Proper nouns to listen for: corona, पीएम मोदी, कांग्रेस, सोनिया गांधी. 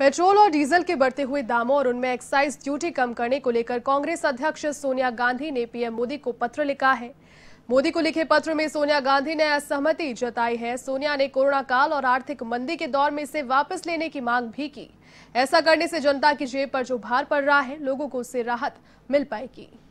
Petrol और diesel के बढ़ते हुए दामों और उनमें एक्साइज ड्यूटी कम करने को लेकर कांग्रेस अध्यक्ष सोनिया गांधी ने पीएम मोदी को पत्र लिखा है। मोदी को लिखे पत्र में सोनिया गांधी ने असहमति जताई है। सोनिया ने कोरोना काल और आर्थिक मंदी के दौर में इसे वापस लेने की मांग भी की। ऐसा करने से जनता की जेब पर जो भार पड़ रहा है, लोगों को उससे राहत मिल पाएगी।